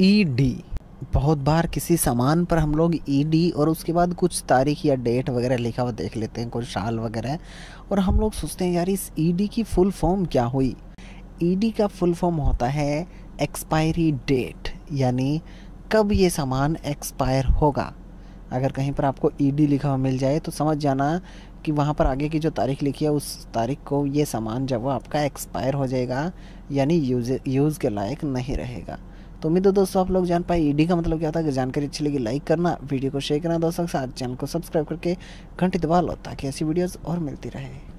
ED. बहुत बार किसी सामान पर हम लोग ईडी और उसके बाद कुछ तारीख या डेट वगैरह लिखा हुआ देख लेते हैं, कोई साल वगैरह, और हम लोग सोचते हैं यार इस ईडी की फुल फॉर्म क्या हुई। ईडी का फुल फॉर्म होता है एक्सपायरी डेट, यानी कब ये सामान एक्सपायर होगा। अगर कहीं पर आपको ईडी लिखा हुआ मिल जाए तो समझ जाना कि वहाँ पर आगे की जो तारीख लिखी है उस तारीख को ये सामान जब वो आपका एक्सपायर हो जाएगा, यानी यूज़ के लायक नहीं रहेगा। तो उम्मीद है दोस्तों आप लोग जान पाए ईडी का मतलब क्या था। अगर जानकारी अच्छी लगी लाइक करना, वीडियो को शेयर करना दोस्तों के साथ, चैनल को सब्सक्राइब करके घंटी दबा लो ताकि ऐसी वीडियोज़ और मिलती रहे।